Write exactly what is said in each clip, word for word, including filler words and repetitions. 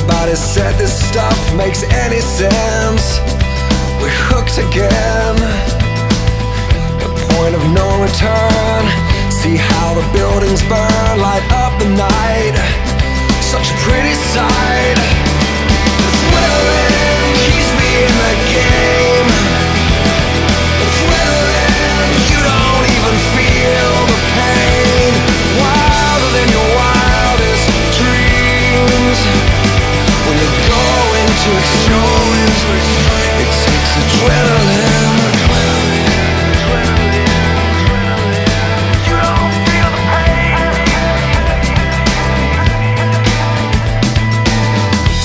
Somebody said this stuff makes any sense. We're hooked again. The point of no return. See how the buildings burn, light up the night. Such a pretty sight. It's willing, keeps me in the game. It's willing, you don't even feel the pain. Wilder than your wildest dreams. When you're going to extremes, it takes adrenaline.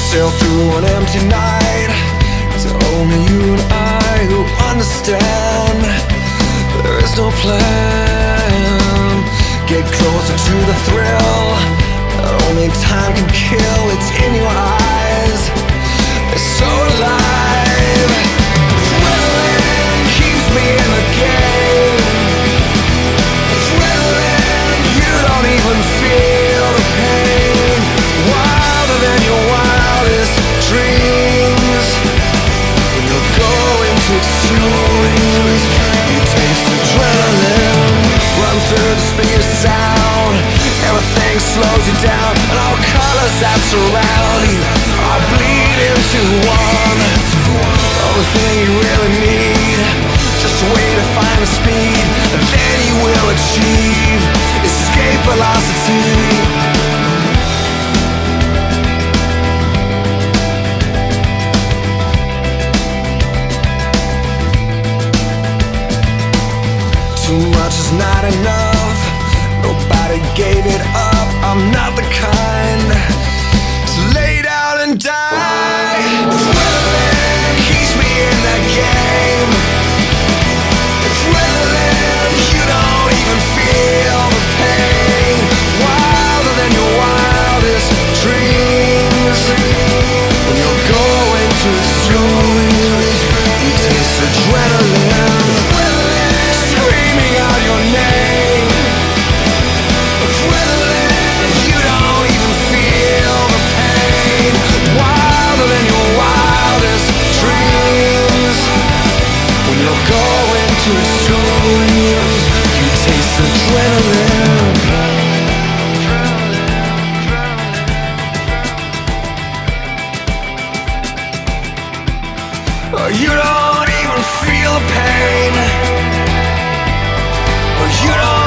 Sail through an empty night. It's only you and I who understand. There is no plan. Get closer to the thrill that only time can kill. It's in your eyes. It's so alive. Adrenaline keeps me in the game. Adrenaline, you don't even feel the pain. Wilder than your wildest dreams. When you're going to extremes, you taste adrenaline. Run through the speed of sound. Everything slows you down, and all colors that surround you are bleed into one. The only thing you really need, just a way to find the speed, and then you will achieve escape velocity. Too much is not enough. Nobody gave it up. I'm not the kind to lay down and die. Adrenaline keeps me in the game. Adrenaline, you don't even feel the pain. Wilder than your wildest dreams. When you're going to extremes, you taste adrenaline. Screaming out your name. Adrenaline, you don't even feel the pain. Wilder than your wildest dreams. When you're going to extremes, you taste adrenaline. Oh, you don't even feel the pain. You don't